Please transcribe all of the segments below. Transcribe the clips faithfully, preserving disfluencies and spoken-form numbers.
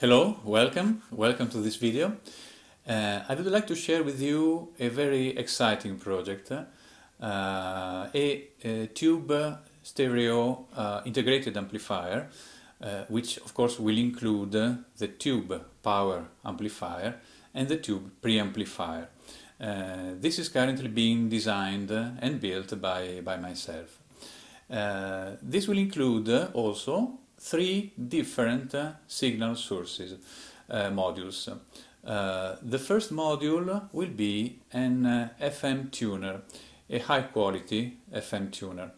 Hello, welcome, welcome to this video. Uh, I would like to share with you a very exciting project, uh, a, a tube stereo uh, integrated amplifier, uh, which of course will include uh, the tube power amplifier and the tube preamplifier. Uh, this is currently being designed and built by, by myself. Uh, this will include uh, also three different uh, signal sources uh, modules. Uh, the first module will be an uh, F M tuner, a high quality F M tuner,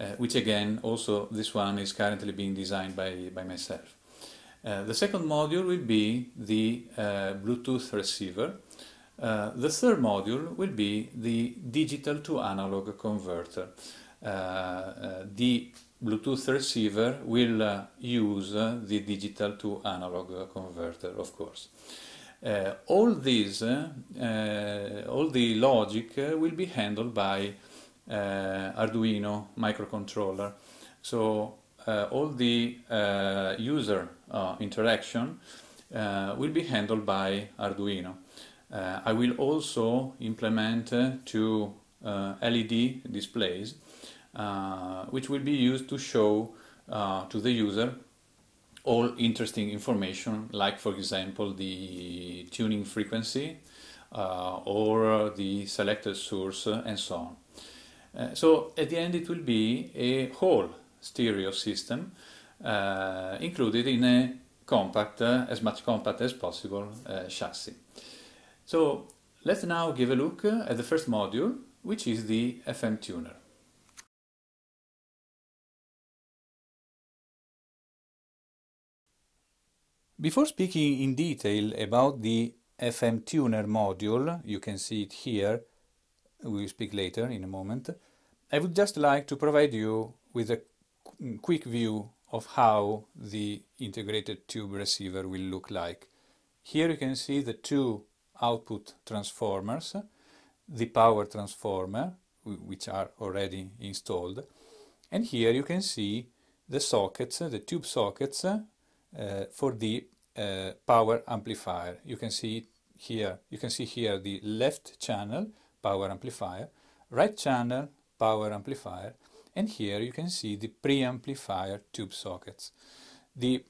uh, which again also this one is currently being designed by, by myself. Uh, the second module will be the uh, Bluetooth receiver. Uh, the third module will be the digital to analog converter. Uh, uh, the Bluetooth receiver will uh, use uh, the digital to analog uh, converter, of course. Uh, all these, uh, uh, all the logic uh, will be handled by uh, Arduino microcontroller. So uh, all the uh, user uh, interaction uh, will be handled by Arduino. Uh, I will also implement uh, two uh, L E D displays, Uh, which will be used to show uh, to the user all interesting information, like for example the tuning frequency uh, or the selected source uh, and so on. Uh, so at the end it will be a whole stereo system uh, included in a compact, uh, as much compact as possible, uh, chassis. So let's now give a look at the first module, which is the F M tuner. Before speaking in detail about the F M tuner module, you can see it here, we will speak later in a moment, I would just like to provide you with a quick view of how the integrated tube receiver will look like. Here you can see the two output transformers, the power transformer, which are already installed, and here you can see the sockets, the tube sockets, Uh, for the uh, power amplifier. You can see here, you can see here the left channel power amplifier, right channel power amplifier, and here you can see the preamplifier tube sockets. The,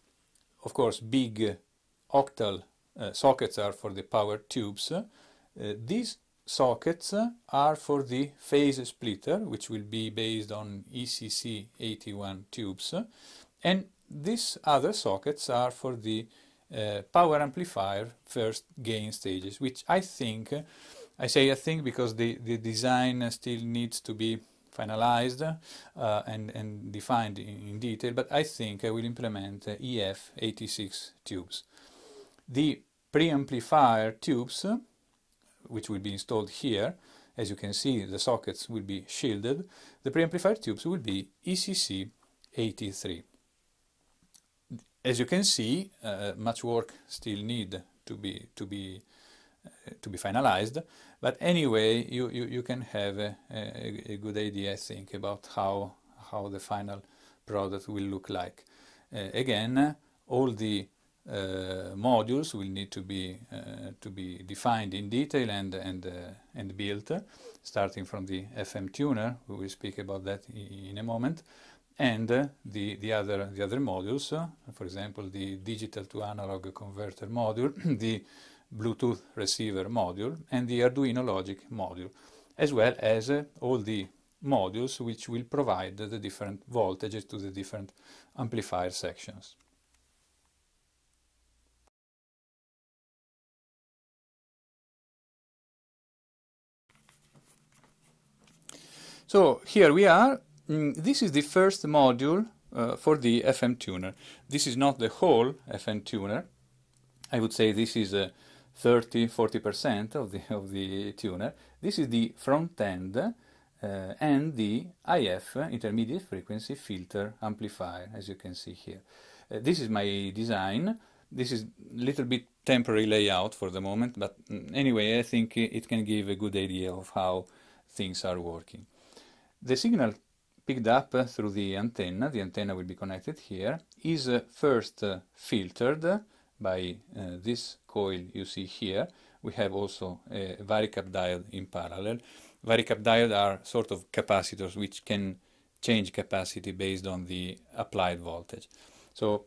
of course, big octal uh, sockets are for the power tubes. Uh, these sockets are for the phase splitter, which will be based on E C C eighty-one tubes, and these other sockets are for the uh, power amplifier first gain stages, which I think, I say I think because the, the design still needs to be finalized uh, and, and defined in, in detail, but I think I will implement uh, E F eighty-six tubes. The preamplifier tubes, uh, which will be installed here, as you can see the sockets will be shielded, the preamplifier tubes will be E C C eighty-three. As you can see, uh, much work still need to be to be uh, to be finalized, but anyway you you, you can have a, a, a good idea, I think, about how how the final product will look like. Uh, again, all the uh, modules will need to be uh, to be defined in detail and and uh, and built, starting from the F M tuner. We will speak about that in a moment. And uh, the, the, other, the other modules, uh, for example, the digital to analog converter module, the Bluetooth receiver module, and the Arduino logic module, as well as uh, all the modules which will provide the different voltages to the different amplifier sections. So here we are. This is the first module uh, for the F M tuner. This is not the whole F M tuner. I would say this is uh, thirty to forty percent of the, of the tuner. This is the front end uh, and the I F, intermediate frequency filter amplifier, as you can see here. Uh, this is my design. This is a little bit temporary layout for the moment, but anyway, I think it can give a good idea of how things are working. The signal picked up uh, through the antenna, the antenna will be connected here, is uh, first uh, filtered by uh, this coil you see here. We have also a varicap diode in parallel. Varicap diodes are sort of capacitors which can change capacity based on the applied voltage. So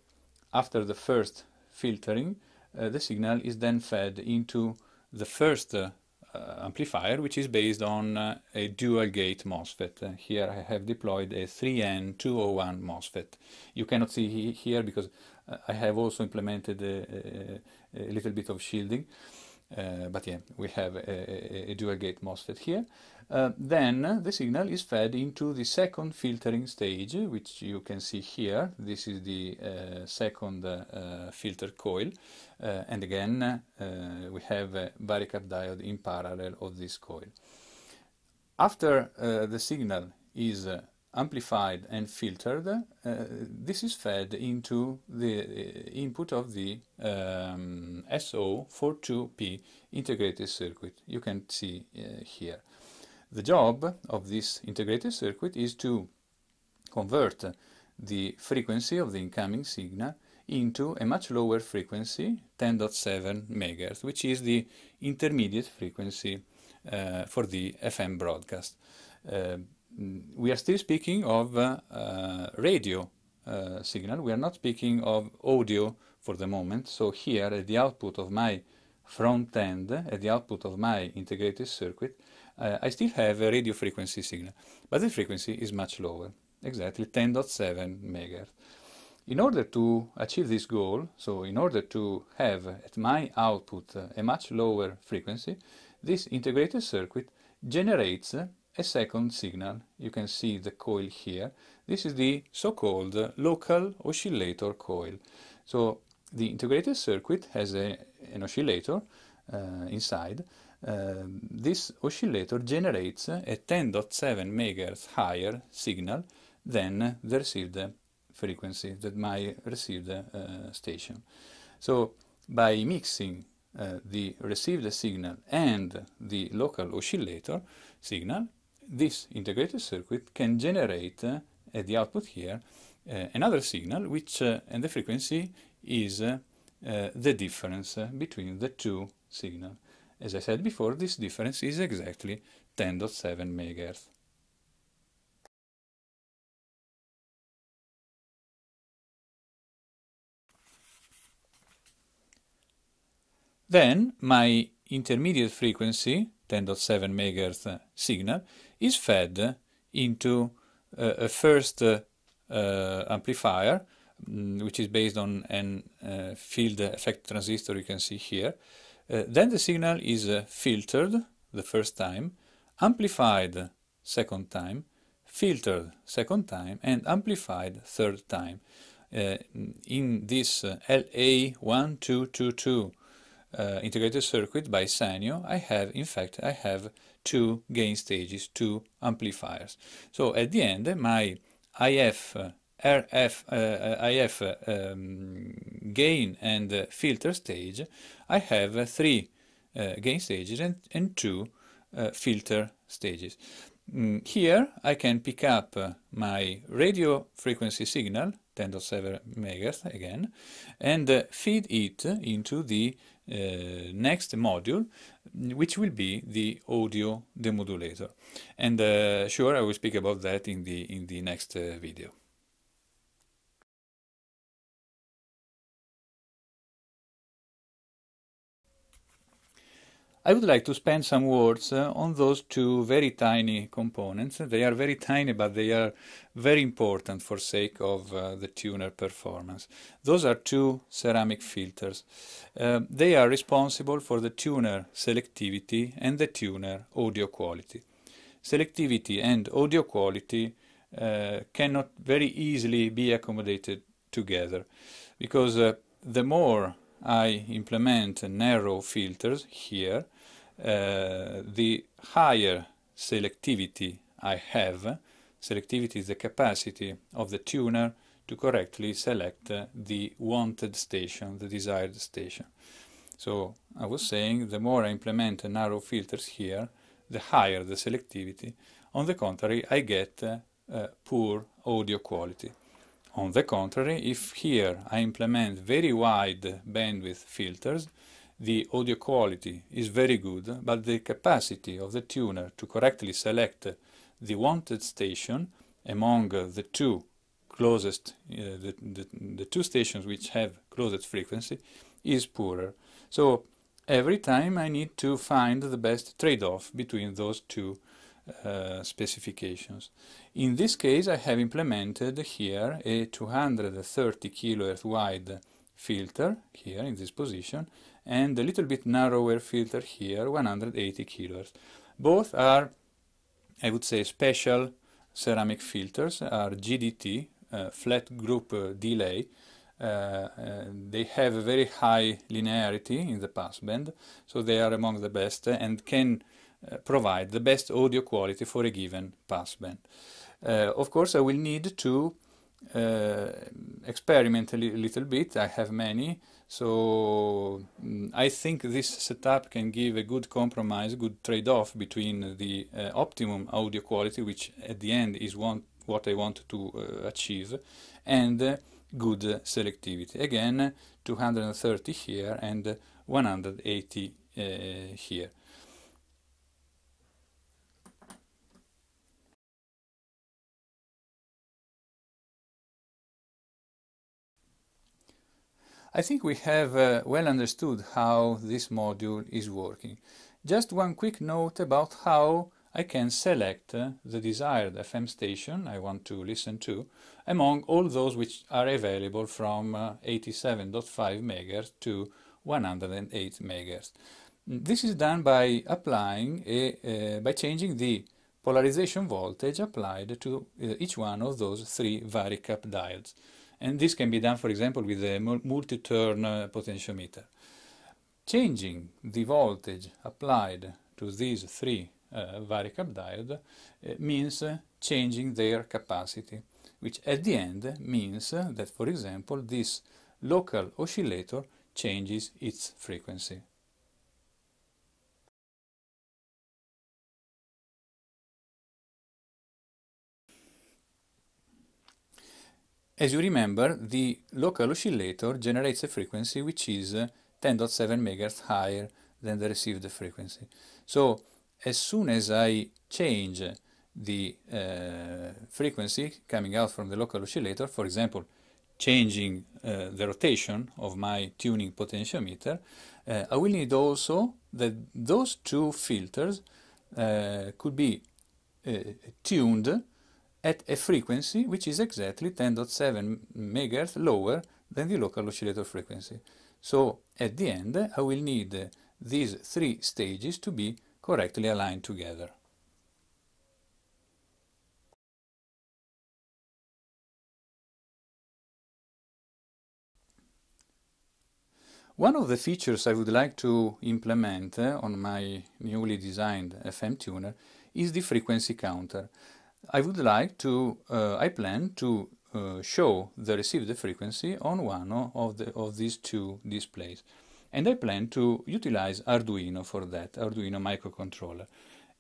after the first filtering, uh, the signal is then fed into the first uh, uh, amplifier, which is based on uh, a dual gate MOSFET. Uh, here I have deployed a three N two oh one MOSFET. You cannot see he here because uh, I have also implemented a, a, a little bit of shielding. Uh, but yeah, we have a, a, a dual gate MOSFET here. Uh, then the signal is fed into the second filtering stage, which you can see here. This is the uh, second uh, filter coil. Uh, and again, uh, we have a varicap diode in parallel of this coil. After uh, the signal is uh, amplified and filtered, uh, this is fed into the input of the um, S O forty-two P integrated circuit. You can see uh, here. The job of this integrated circuit is to convert the frequency of the incoming signal into a much lower frequency, ten point seven megahertz, which is the intermediate frequency uh, for the F M broadcast. Uh, We are still speaking of uh, uh, radio uh, signal. We are not speaking of audio for the moment. So here at the output of my front end, at the output of my integrated circuit, uh, I still have a radio frequency signal, but the frequency is much lower, exactly ten point seven megahertz. In order to achieve this goal, so in order to have at my output uh, a much lower frequency, this integrated circuit generates uh, a second signal. You can see the coil here. This is the so-called local oscillator coil. So the integrated circuit has a, an oscillator uh, inside. Uh, this oscillator generates a ten point seven megahertz higher signal than the received frequency, that my received uh, station. So by mixing uh, the received signal and the local oscillator signal, this integrated circuit can generate uh, at the output here uh, another signal, which uh, and the frequency is uh, uh, the difference uh, between the two signals. As I said before, this difference is exactly ten point seven megahertz. Then my intermediate frequency ten point seven megahertz uh, signal is fed into uh, a first uh, uh, amplifier, mm, which is based on an uh, field effect transistor you can see here. Uh, then the signal is uh, filtered the first time, amplified second time, filtered second time, and amplified third time. Uh, in this uh, L A one two two two Uh, integrated circuit by Sanyo, I have, in fact, I have two gain stages, two amplifiers. So at the end, my I F, R F, I F gain and uh, filter stage, I have uh, three uh, gain stages and, and two uh, filter stages. Mm, here I can pick up uh, my radio frequency signal, ten point seven megahertz again, and uh, feed it into the Uh, next module, which will be the audio demodulator, and uh, sure, I will speak about that in the in the next uh, video. I would like to spend some words uh, on those two very tiny components. They are very tiny, but they are very important for sake of uh, the tuner performance. Those are two ceramic filters. Uh, they are responsible for the tuner selectivity and the tuner audio quality. Selectivity and audio quality uh, cannot very easily be accommodated together, because uh, the more I implement narrow filters here, uh, the higher selectivity I have. Selectivity is the capacity of the tuner to correctly select uh, the wanted station, the desired station. So I was saying, the more I implement narrow filters here, the higher the selectivity. On the contrary, I get uh, uh, poor audio quality. On the contrary, if here I implement very wide bandwidth filters, the audio quality is very good, but the capacity of the tuner to correctly select the wanted station among the two closest, uh, the, the, the two stations which have closest frequency is poorer. So every time I need to find the best trade-off between those two Uh, specifications. In this case, I have implemented here a two hundred thirty kilohertz wide filter here in this position, and a little bit narrower filter here, one hundred eighty kilohertz. Both are, I would say, special ceramic filters, are G D T, uh, flat group uh, delay. Uh, uh, they have a very high linearity in the passband, so they are among the best and can Uh, provide the best audio quality for a given passband. Uh, of course, I will need to uh, experiment a li little bit. I have many, so mm, I think this setup can give a good compromise, good trade-off between the uh, optimum audio quality, which at the end is want what I want to uh, achieve, and uh, good uh, selectivity. Again, two hundred thirty here and one hundred eighty uh, here. I think we have uh, well understood how this module is working. Just one quick note about how I can select uh, the desired F M station I want to listen to among all those which are available from uh, eighty-seven point five megahertz to one hundred eight megahertz. This is done by applying a, uh, by changing the polarization voltage applied to uh, each one of those three varicap diodes. And this can be done, for example, with a multi-turn uh, potentiometer. Changing the voltage applied to these three uh, varicap diodes uh, means uh, changing their capacity, which at the end means uh, that, for example, this local oscillator changes its frequency. As you remember, the local oscillator generates a frequency which is ten point seven megahertz higher than the received frequency. So, as soon as I change the uh, frequency coming out from the local oscillator, for example, changing uh, the rotation of my tuning potentiometer, uh, I will need also that those two filters uh, could be uh, tuned at a frequency which is exactly ten point seven megahertz lower than the local oscillator frequency. So, at the end, I will need these three stages to be correctly aligned together. One of the features I would like to implement uh, on my newly designed F M tuner is the frequency counter. I would like to, uh, I plan to uh, show the received frequency on one of, the, of these two displays. And I plan to utilize Arduino for that, Arduino microcontroller.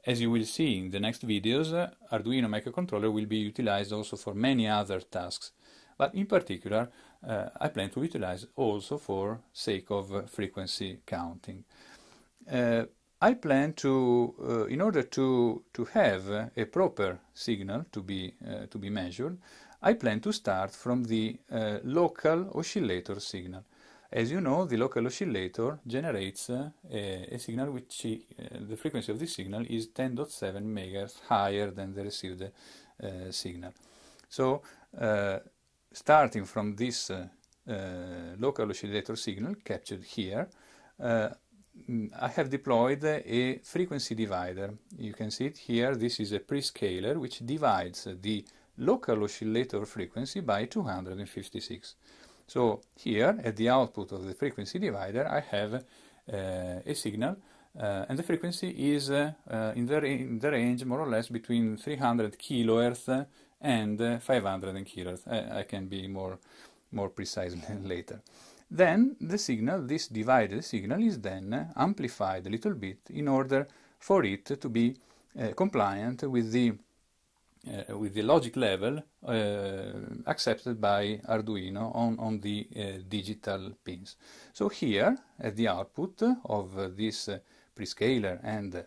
As you will see in the next videos, uh, Arduino microcontroller will be utilized also for many other tasks. But in particular, uh, I plan to utilize also for sake of uh, frequency counting. Uh, I plan to, uh, in order to, to have a proper signal to be, uh, to be measured, I plan to start from the uh, local oscillator signal. As you know, the local oscillator generates uh, a, a signal which, uh, the frequency of the signal is ten point seven megahertz higher than the received uh, signal. So, uh, starting from this uh, uh, local oscillator signal captured here, uh, I have deployed a frequency divider. You can see it here. This is a prescaler which divides the local oscillator frequency by two hundred fifty-six. So here at the output of the frequency divider I have uh, a signal uh, and the frequency is uh, uh, in, the in the range more or less between three hundred kilohertz and uh, five hundred kilohertz. I, I can be more, more precise later. Then the signal, this divided signal, is then amplified a little bit in order for it to be uh, compliant with the uh, with the logic level uh, accepted by Arduino on, on the uh, digital pins. So here at the output of uh, this uh, prescaler and uh,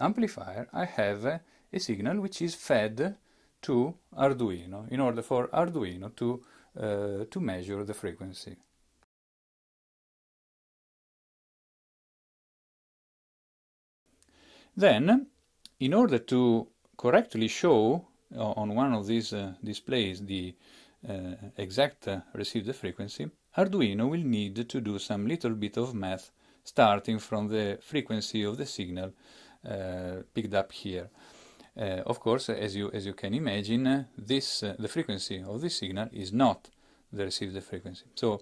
amplifier, I have uh, a signal which is fed to Arduino in order for Arduino to uh, to measure the frequency. Then, in order to correctly show uh, on one of these uh, displays the uh, exact uh, received frequency, Arduino will need to do some little bit of math starting from the frequency of the signal uh, picked up here. Uh, of course, as you, as you can imagine, uh, this, uh, the frequency of this signal is not the received frequency. So,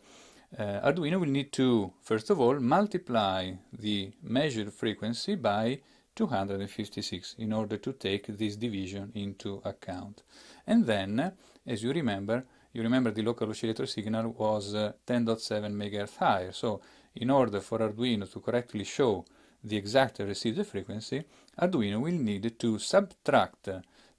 uh, Arduino will need to, first of all, multiply the measured frequency by two hundred fifty-six in order to take this division into account. And then, as you remember, you remember the local oscillator signal was uh, ten point seven megahertz higher. So, in order for Arduino to correctly show the exact received frequency, Arduino will need to subtract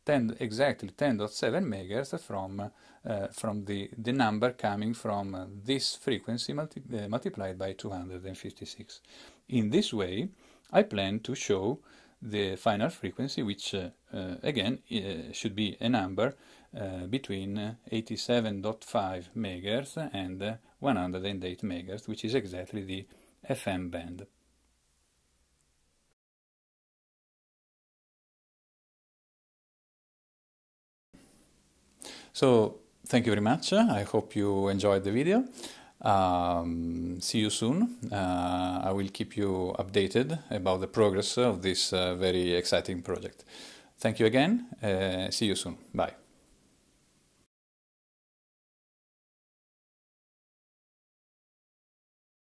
ten, exactly ten point seven megahertz from, uh, from the, the number coming from this frequency multi uh, multiplied by two hundred fifty-six. In this way, I plan to show the final frequency, which uh, uh, again uh, should be a number uh, between eighty-seven point five megahertz and uh, one hundred eight megahertz, which is exactly the F M band. So, thank you very much. I hope you enjoyed the video. Um, see you soon. Uh, I will keep you updated about the progress of this uh, very exciting project. Thank you again. Uh, see you soon. Bye.